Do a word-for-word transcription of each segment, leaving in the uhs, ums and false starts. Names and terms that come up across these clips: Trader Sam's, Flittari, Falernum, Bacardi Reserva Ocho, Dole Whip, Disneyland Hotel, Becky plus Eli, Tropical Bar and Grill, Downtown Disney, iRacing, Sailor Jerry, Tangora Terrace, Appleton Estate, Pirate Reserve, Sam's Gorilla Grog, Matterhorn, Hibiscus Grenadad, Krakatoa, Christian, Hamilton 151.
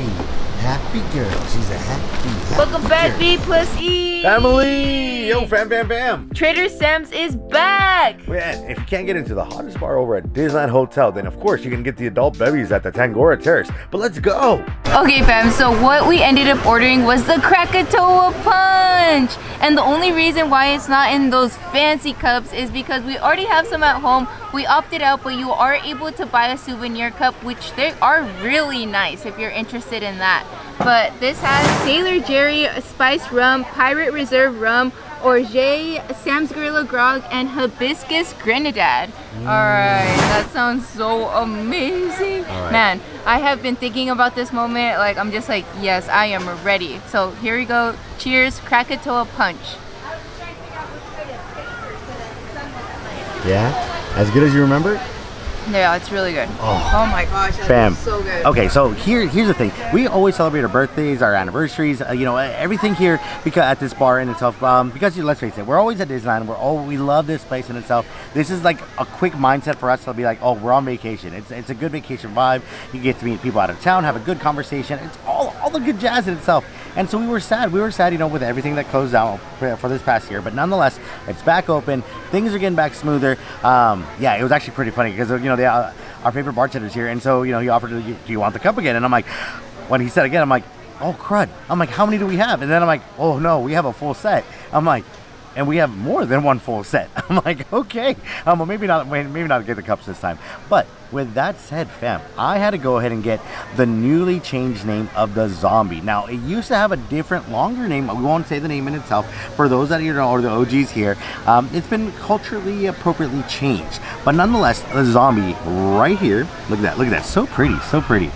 happy, happy girl. She's a happy, happy Welcome back, Becky plus Eli. Family! Yo, fam, fam, fam. Trader Sam's is back. Man, if you can't get into the hottest bar over at Disneyland Hotel, then of course you can get the adult bevvies at the Tangora Terrace. But let's go. Okay, fam, so what we ended up ordering was the Krakatoa Punch. And the only reason why it's not in those fancy cups is because we already have some at home. We opted out, but you are able to buy a souvenir cup, which they are really nice if you're interested in that. But this has Sailor Jerry, Spiced Rum, Pirate Reserve Rum, Orge, Sam's Gorilla Grog, and Hibiscus Grenadad. Mm. Alright, that sounds so amazing. Right. Man, I have been thinking about this moment. Like, I'm just like, yes, I am ready. So here we go. Cheers, Krakatoa Punch. Yeah? As good as you remember? Yeah, it's really good. Oh, oh my gosh, that Bam. looks so good. Okay, so here, here's the thing. We always celebrate our birthdays, our anniversaries, uh, you know, everything here because at this bar in itself. Um, because let's face it, we're always at Disneyland. We're all we love this place in itself. This is like a quick mindset for us to be like, oh, we're on vacation. It's it's a good vacation vibe. You get to meet people out of town, have a good conversation. It's all all the good jazz in itself. And so we were sad. We were sad, you know, with everything that closed down for this past year. But nonetheless, it's back open. Things are getting back smoother. Um, yeah, it was actually pretty funny because, you know, they, uh, our favorite bartender's here. And so, you know, he offered, do you want the cup again? And I'm like, when he said again, I'm like, oh, crud. I'm like, how many do we have? And then I'm like, oh, no, we have a full set. I'm like, and we have more than one full set. I'm like, okay. Um, well, maybe not, maybe not get the cups this time. But with that said, fam, I had to go ahead and get the newly changed name of the zombie. Now, it used to have a different, longer name. We won't say the name in itself. For those that you know, or the O Gs here, um, it's been culturally appropriately changed. But nonetheless, the zombie right here. Look at that. Look at that. So pretty. So pretty.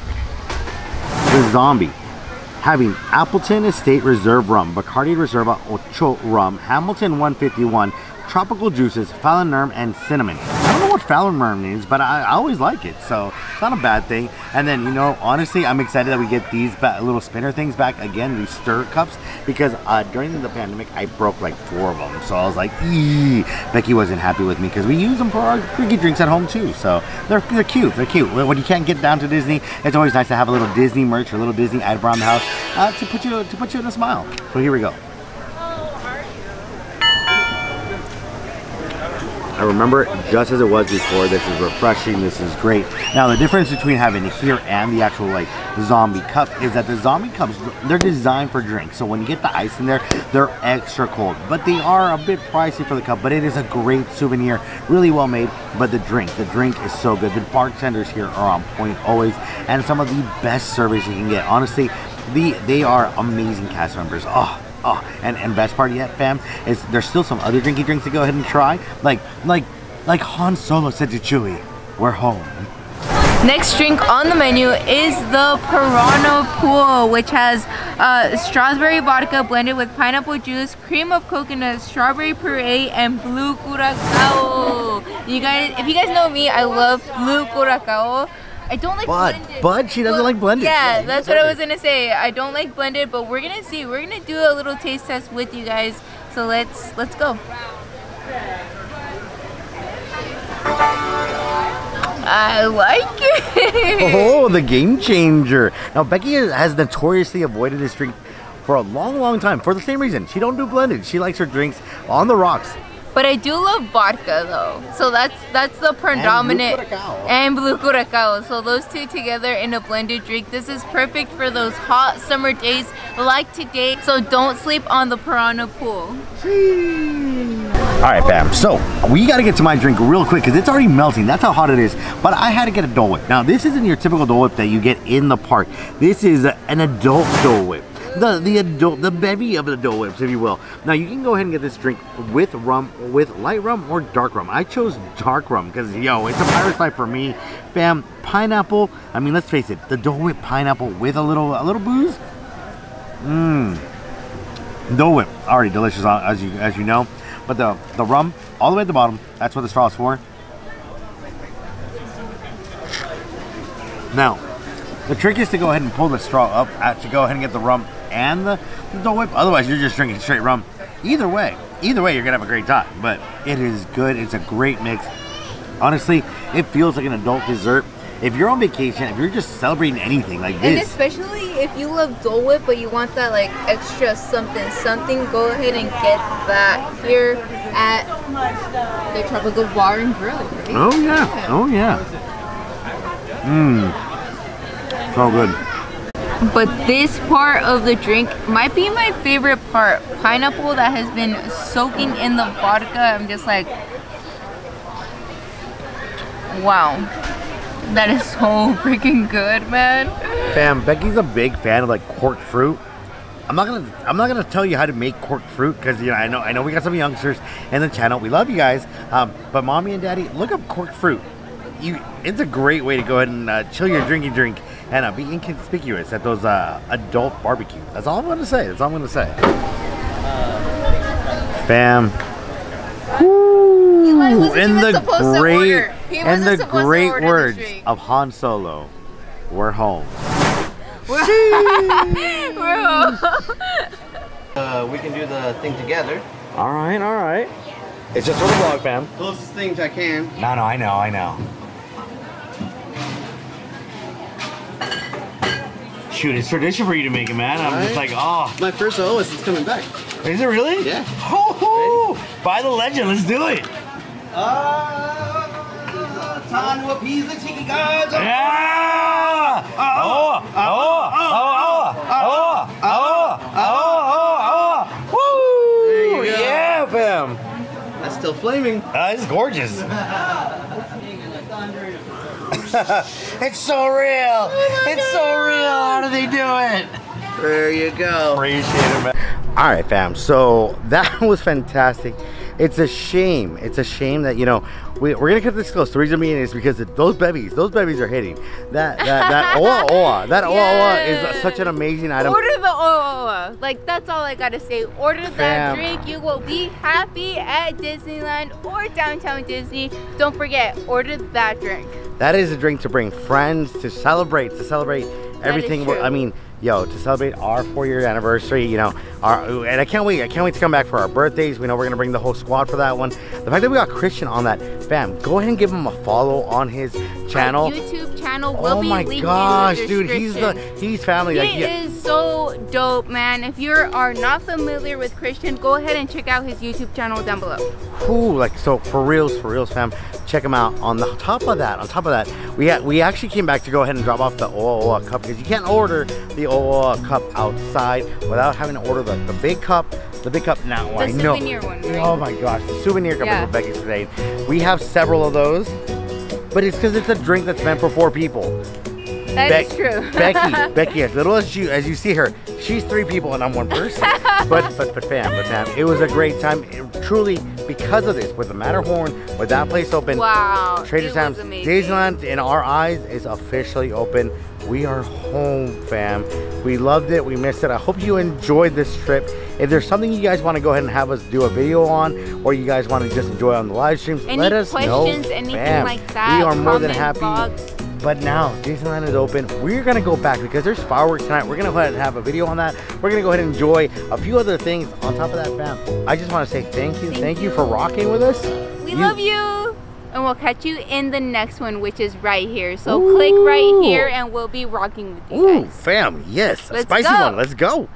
The zombie. Having Appleton Estate Reserve Rum, Bacardi Reserva Ocho Rum, Hamilton one fifty-one, Tropical Juices, Falernum, and Cinnamon. I don't know what Falernum means, but I, I always like it, so it's not a bad thing. And then, you know, honestly, I'm excited that we get these little spinner things back again, these stir cups, because uh, during the pandemic, I broke like four of them. So I was like, eee. Becky wasn't happy with me because we use them for our freaky drinks at home too. So they're, they're cute, they're cute. When you can't get down to Disney, it's always nice to have a little Disney merch or a little Disney item around the house uh, to put you to put you in a smile. So here we go. I remember it just as it was before. This is refreshing. This is great. Now, the difference between having it here and the actual like zombie cup is that the zombie cups, they're designed for drinks. So when you get the ice in there, they're extra cold. But they are a bit pricey for the cup. But it is a great souvenir. Really well made. But the drink, the drink is so good. The bartenders here are on point always. And some of the best service you can get. Honestly, the they are amazing cast members. Oh. Oh, and, and best part yet, fam, is there's still some other drinky drinks to go ahead and try. Like, like, like Han Solo said to Chewie, we're home. Next drink on the menu is the Piranha Pool, which has uh, strawberry vodka blended with pineapple juice, cream of coconut, strawberry puree, and blue curacao. You guys, if you guys know me, I love blue curacao. I don't like but, blended. But she doesn't well, like blended. Yeah, yeah that's what I was going to say. I don't like blended, but we're going to see. We're going to do a little taste test with you guys. So let's let's go. I like it. Oh, the game changer. Now, Becky has notoriously avoided this drink for a long, long time for the same reason. She don't do blended. She likes her drinks on the rocks. But I do love vodka though, so that's that's the predominant and blue curacao. So those two together in a blended drink, this is perfect for those hot summer days like today. So don't sleep on the Piranha Pool. All right, fam. So we got to get to my drink real quick because it's already melting. That's how hot it is. But I had to get a Dole Whip. Now this isn't your typical Dole Whip that you get in the park. This is an adult Dole Whip. The the adult the bevy of the Dole Whips, if you will. Now you can go ahead and get this drink with rum, with light rum or dark rum. I chose dark rum because yo, it's a pirate side for me, fam. Pineapple. I mean, let's face it, the Dole Whip pineapple with a little a little booze. Mmm. Dole Whip already delicious as you as you know, but the the rum all the way at the bottom. That's what the straw is for. Now, the trick is to go ahead and pull the straw up at, to go ahead and get the rum and the, the Dole Whip. Otherwise, you're just drinking straight rum. Either way, either way, you're gonna have a great time. But it is good. It's a great mix. Honestly, it feels like an adult dessert. if you're on vacation, if you're just celebrating anything like this. And especially if you love Dole Whip, but you want that like extra something, something, go ahead and get that here at the Tropical Bar and Grill. Right? Oh yeah. yeah, oh yeah. Mmm, so good. But this part of the drink might be my favorite part. Pineapple that has been soaking in the vodka. I'm just like, wow, that is so freaking good, man. Fam, Becky's a big fan of like cork fruit. I'm not gonna, I'm not gonna tell you how to make cork fruit because you know I know, I know we got some youngsters in the channel. We love you guys, um, but mommy and daddy, look up cork fruit. You, it's a great way to go ahead and uh, chill your drinky drink and uh, be inconspicuous at those uh, adult barbecues. That's all I'm gonna say. That's all I'm gonna say. Fam. Ooh, in the great, in the great words of Han Solo, we're home. We're home. Uh, we can do the thing together. All right, all right. It's just for the vlog, fam. Closest things I can. No, no, I know, I know. Shoot, it's tradition for you to make it, man. I'm right. just like, oh. My first O is coming back. Is it really? Yeah. Ho-ho! By the legend, let's do it. Oh, yeah, fam. That's still flaming. Uh, it's gorgeous. It's so real. It's so real. How do they do it? There you go. Appreciate it, man. All right, fam. So that was fantastic. It's a shame. It's a shame that, you know, we, we're going to cut this close. The reason being is because those bevies, those bevies are hitting. That, that, that oa oa, that yes. oa oa is such an amazing item. Order the oa oa. Like, that's all I got to say. Order Fam. that drink. You will be happy at Disneyland or Downtown Disney. Don't forget, order that drink. That is a drink to bring friends, to celebrate, to celebrate everything. I mean, yo, to celebrate our four-year anniversary, you know, our, and I can't wait. I can't wait to come back for our birthdays. We know we're gonna bring the whole squad for that one. The fact that we got Christian on that, fam, go ahead and give him a follow on his channel. Our YouTube channel will oh be my gosh, dude, he's the he's family. He like, yeah. is so dope, man. If you are not familiar with Christian, go ahead and check out his YouTube channel down below. Ooh, like so for reals, for reals, fam. Check him out. On the top of that, on top of that, we had, we actually came back to go ahead and drop off the oa oa cup because you can't order the oa oa cup outside without having to order the, the big cup. The big cup now. The I souvenir know. one. Right? Oh my gosh, the souvenir cup yeah. is what Becky's today. We have several of those, but it's because it's a drink that's meant for four people. That Be is true. Becky, Becky, as little as you as you see her, she's three people and I'm one person. but but but fam, but fam, it was a great time. It, truly, because of this, with the Matterhorn, with that place open, wow, Trader Sam's, Disneyland in our eyes is officially open. We are home, fam. We loved it. We missed it. I hope you enjoyed this trip. If there's something you guys want to go ahead and have us do a video on, or you guys want to just enjoy on the live streams, Any let us questions, know. questions, anything fam. like that. We are more than happy. Box. But now, Disneyland is open. We're gonna go back because there's fireworks tonight. We're gonna go ahead and have a video on that. We're gonna go ahead and enjoy a few other things. On top of that, fam, I just wanna say thank you. Thank, thank you. you for rocking with us. We you love you. And we'll catch you in the next one, which is right here. So Ooh. click right here and we'll be rocking with you Ooh, guys. Ooh, fam, yes. Let's a spicy go. one, let's go.